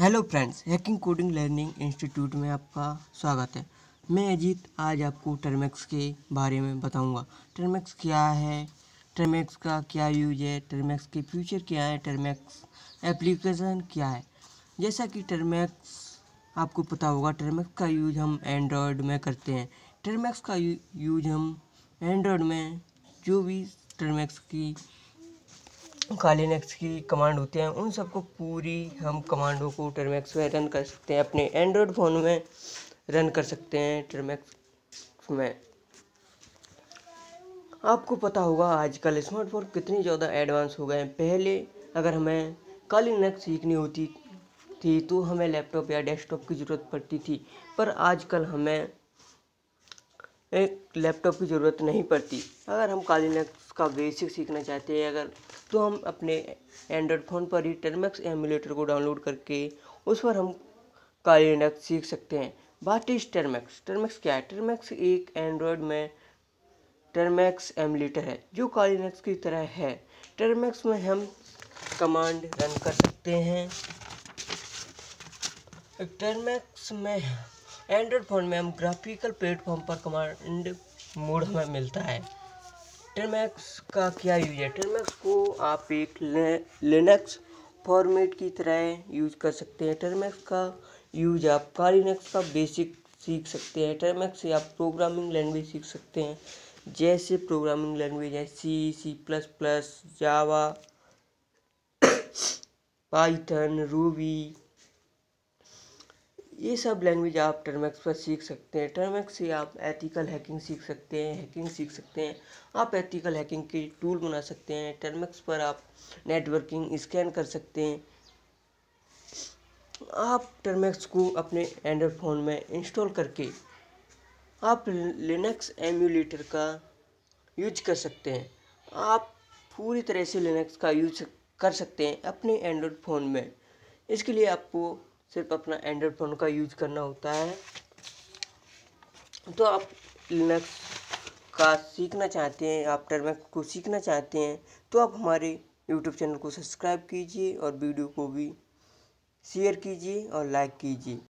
Hello friends, hacking coding learning institute में आपका स्वागत है। मैं अजीत आज आपको टर्मक्स के बारे में बताऊंगा। टर्मक्स क्या है, टर्मक्स का क्या यूज है, टर्मक्स के फ्यूचर क्या है, टर्मक्स एप्लीकेशन क्या है। जैसा कि टर्मक्स आपको पता होगा, टर्मक्स का यूज हम एंड्रॉयड में करते हैं। टर्मक्स का यूज हम एंड्रॉयड में जो भी टर्मक्स की काली लिनक्स की कमांड होते हैं उन सबको पूरी हम कमांडों को टर्मक्स में रन कर सकते हैं, अपने एंड्रॉयड फ़ोन में रन कर सकते हैं टर्मक्स में। आपको पता होगा आजकल स्मार्टफोन कितने ज़्यादा एडवांस हो गए हैं। पहले अगर हमें काली लिनक्स सीखनी होती थी तो हमें लैपटॉप या डेस्कटॉप की ज़रूरत पड़ती थी, पर आजकल हमें एक लैपटॉप की ज़रूरत नहीं पड़ती। अगर हम काली लिनक्स का बेसिक सीखना चाहते हैं तो हम अपने एंड्रॉयड फ़ोन पर ही टर्मक्स एमुलेटर को डाउनलोड करके उस पर हम काली लिनक्स सीख सकते हैं। What is Termux? टर्मक्स क्या है? टर्मक्स एक एंड्रॉयड में टर्मक्स एमुलेटर है जो काली लिनक्स की तरह है। टर्मक्स में हम कमांड रन कर सकते हैं। टर्मक्स में एंड्रॉयड फ़ोन में हम ग्राफिकल प्लेटफॉर्म पर कमांड मोड हमें मिलता है। टर्मक्स का क्या यूज है? टर्मक्स को आप एक लिनक्स फॉर्मेट की तरह यूज कर सकते हैं। टर्मक्स का यूज आप काली लिनक्स का बेसिक सीख सकते हैं। टर्मक्स से आप प्रोग्रामिंग लैंग्वेज सीख सकते हैं, जैसे प्रोग्रामिंग लैंग्वेज है C++, जावा, पाइथन, रूबी। ये सब लैंग्वेज आप टर्मक्स पर सीख सकते हैं। टर्मक्स से आप एथिकल हैकिंग सीख सकते हैं, आप एथिकल हैकिंग के टूल बना सकते हैं। टर्मक्स पर आप नेटवर्किंग स्कैन कर सकते हैं। आप टर्मक्स को अपने एंड्रॉयड फ़ोन में इंस्टॉल करके आप लिनक्स एमुलेटर का यूज कर सकते हैं। आप पूरी तरह से लिनक्स का यूज कर सकते हैं अपने एंड्रॉयड फ़ोन में। इसके लिए आपको सिर्फ अपना एंड्रॉयड फ़ोन का यूज करना होता है। तो आप लिनक्स का सीखना चाहते हैं, आप टर्मक्स को सीखना चाहते हैं, तो आप हमारे यूट्यूब चैनल को सब्सक्राइब कीजिए और वीडियो को भी शेयर कीजिए और लाइक कीजिए।